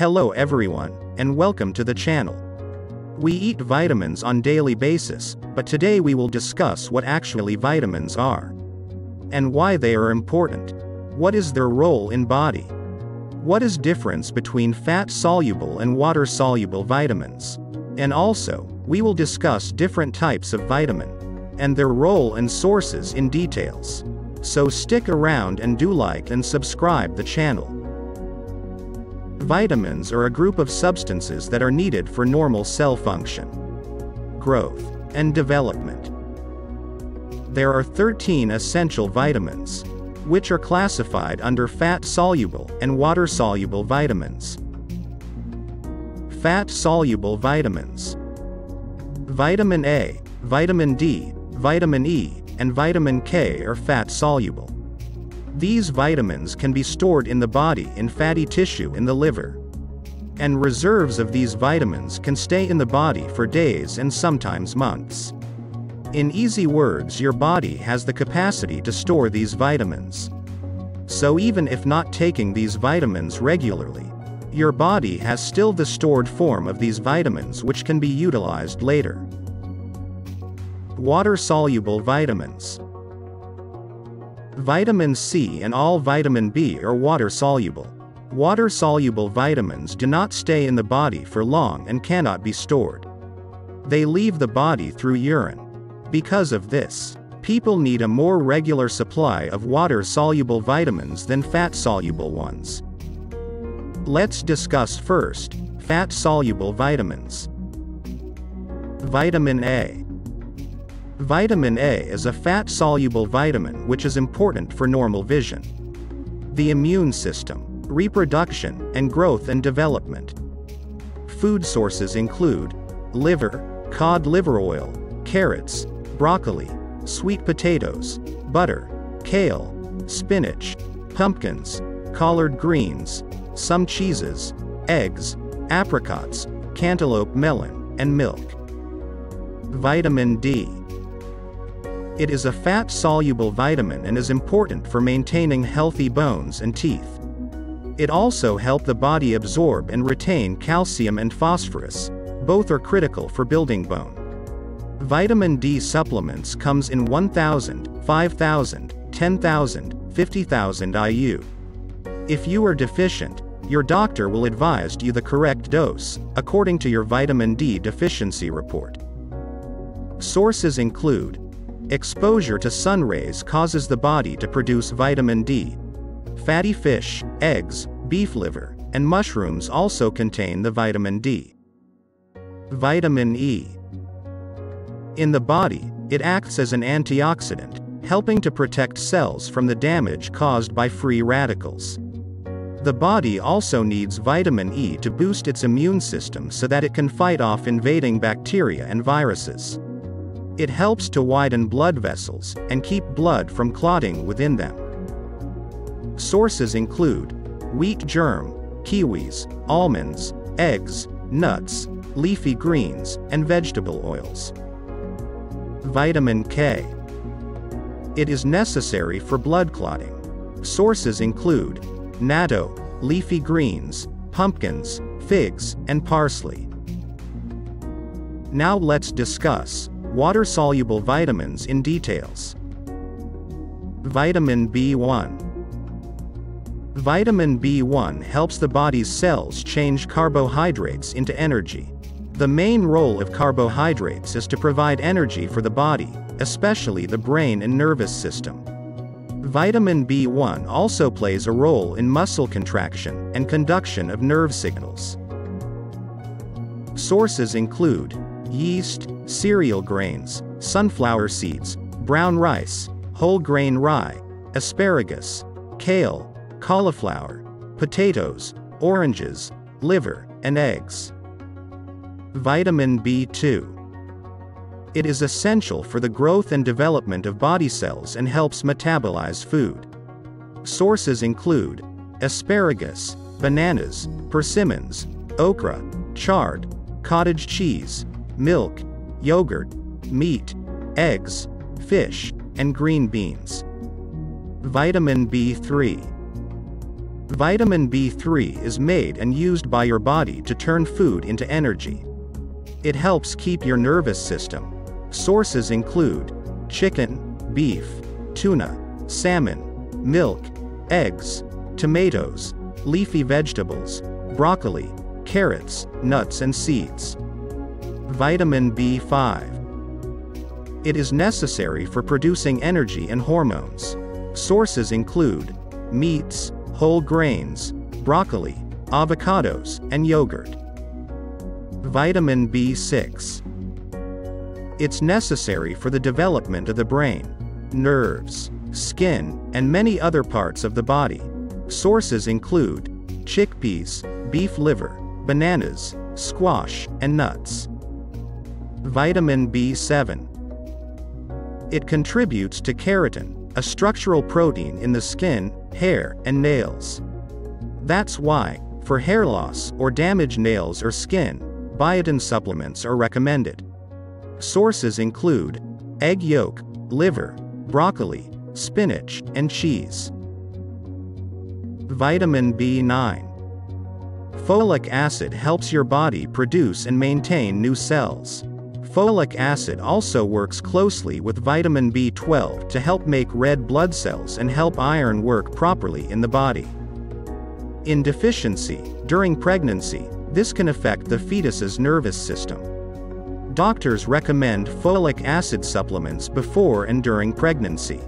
Hello everyone, and welcome to the channel. We eat vitamins on daily basis, but today we will discuss what actually vitamins are, and why they are important. What is their role in body? What is difference between fat-soluble and water-soluble vitamins? And also, we will discuss different types of vitamin, and their role and sources in details. So stick around and do like and subscribe the channel. Vitamins are a group of substances that are needed for normal cell function, growth, and development. There are 13 essential vitamins, which are classified under fat-soluble and water-soluble vitamins. Fat-soluble vitamins: vitamin A, vitamin D, vitamin E, and vitamin K are fat-soluble. These vitamins can be stored in the body in fatty tissue in the liver, and reserves of these vitamins can stay in the body for days and sometimes months. In easy words, your body has the capacity to store these vitamins. So even if not taking these vitamins regularly, your body has still the stored form of these vitamins which can be utilized later. Water-soluble vitamins: vitamin C and all vitamin B are water-soluble. Water-soluble vitamins do not stay in the body for long and cannot be stored. They leave the body through urine. Because of this, people need a more regular supply of water-soluble vitamins than fat-soluble ones. Let's discuss first, fat-soluble vitamins. Vitamin A. Vitamin A is a fat-soluble vitamin which is important for normal vision, the immune system, reproduction, and growth and development. Food sources include liver, cod liver oil, carrots, broccoli, sweet potatoes, butter, kale, spinach, pumpkins, collard greens, some cheeses, eggs, apricots, cantaloupe melon, and milk. Vitamin D. It is a fat-soluble vitamin and is important for maintaining healthy bones and teeth. It also helps the body absorb and retain calcium and phosphorus. Both are critical for building bone. Vitamin D supplements comes in 1,000, 5,000, 10,000, 50,000 IU. If you are deficient, your doctor will advise you the correct dose, according to your vitamin D deficiency report. Sources include: exposure to sun rays causes the body to produce vitamin D. Fatty fish, eggs, beef liver, and mushrooms also contain the vitamin D. Vitamin E. In the body, it acts as an antioxidant, helping to protect cells from the damage caused by free radicals. The body also needs vitamin E to boost its immune system so that it can fight off invading bacteria and viruses. It helps to widen blood vessels and keep blood from clotting within them. Sources include wheat germ, kiwis, almonds, eggs, nuts, leafy greens, and vegetable oils. Vitamin K. It is necessary for blood clotting. Sources include natto, leafy greens, pumpkins, figs, and parsley. Now let's discuss water-soluble vitamins in details. Vitamin B1. Vitamin B1 helps the body's cells change carbohydrates into energy. The main role of carbohydrates is to provide energy for the body, especially the brain and nervous system. Vitamin B1 also plays a role in muscle contraction and conduction of nerve signals. Sources include yeast, cereal grains, sunflower seeds, brown rice, whole grain rye, asparagus, kale, cauliflower, potatoes, oranges, liver, and eggs. Vitamin B2. It is essential for the growth and development of body cells and helps metabolize food. Sources include asparagus, bananas, persimmons, okra, chard, cottage cheese, milk, yogurt, meat, eggs, fish, and green beans. Vitamin B3. Vitamin B3 is made and used by your body to turn food into energy. It helps keep your nervous system. Sources include chicken, beef, tuna, salmon, milk, eggs, tomatoes, leafy vegetables, broccoli, carrots, nuts and seeds. Vitamin B5. It is necessary for producing energy and hormones. Sources include meats, whole grains, broccoli, avocados, and yogurt. Vitamin B6. It's necessary for the development of the brain, nerves, skin, and many other parts of the body. Sources include chickpeas, beef liver, bananas, squash, and nuts. Vitamin B7. It contributes to keratin, a structural protein in the skin, hair, and nails. That's why, for hair loss or damaged nails or skin, biotin supplements are recommended. Sources include egg yolk, liver, broccoli, spinach, and cheese. Vitamin B9. Folic acid helps your body produce and maintain new cells. Folic acid also works closely with vitamin B12 to help make red blood cells and help iron work properly in the body. In deficiency, during pregnancy, this can affect the fetus's nervous system. Doctors recommend folic acid supplements before and during pregnancy.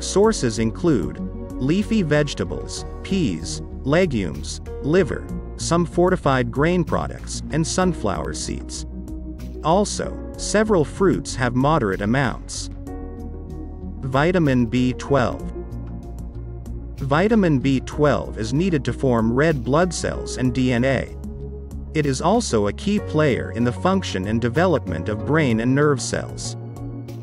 Sources include leafy vegetables, peas, legumes, liver, some fortified grain products, and sunflower seeds. Also, several fruits have moderate amounts. Vitamin B12. Vitamin B12 is needed to form red blood cells and DNA. It is also a key player in the function and development of brain and nerve cells.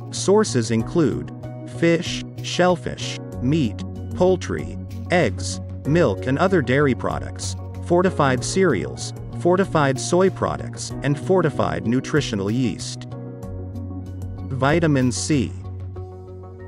Sources include fish, shellfish, meat, poultry, eggs, milk and other dairy products, fortified cereals, fortified soy products, and fortified nutritional yeast. Vitamin C.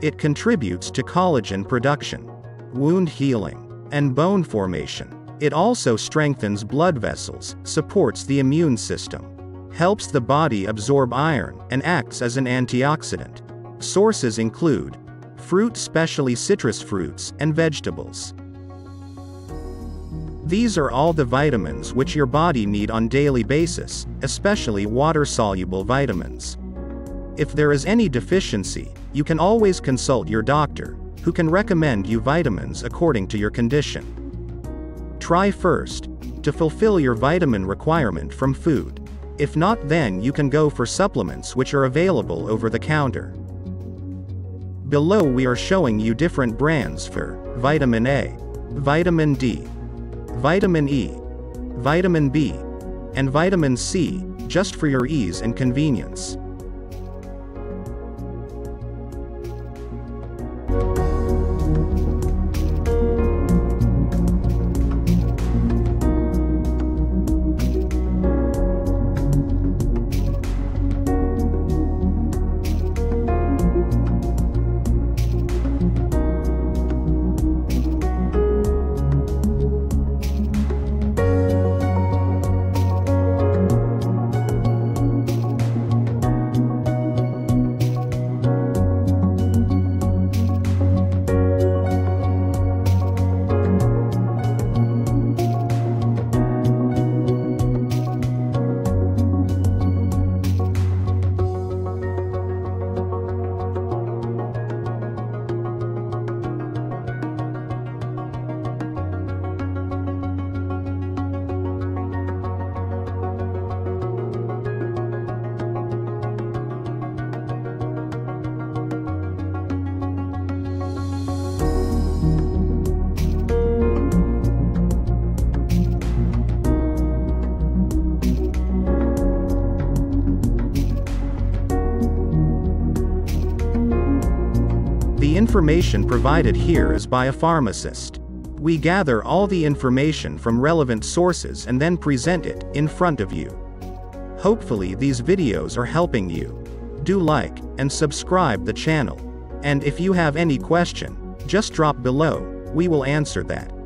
It contributes to collagen production, wound healing, and bone formation. It also strengthens blood vessels, supports the immune system, helps the body absorb iron, and acts as an antioxidant. Sources include fruit, especially citrus fruits, and vegetables. These are all the vitamins which your body need on daily basis, especially water-soluble vitamins. If there is any deficiency, you can always consult your doctor, who can recommend you vitamins according to your condition. Try first to fulfill your vitamin requirement from food. If not, then you can go for supplements which are available over the counter. Below we are showing you different brands for vitamin A, vitamin D, vitamin E, vitamin B, and vitamin C, just for your ease and convenience. The information provided here is by a pharmacist. We gather all the information from relevant sources and then present it in front of you. Hopefully these videos are helping you. Do like and subscribe the channel. And if you have any question, just drop below. we will answer that.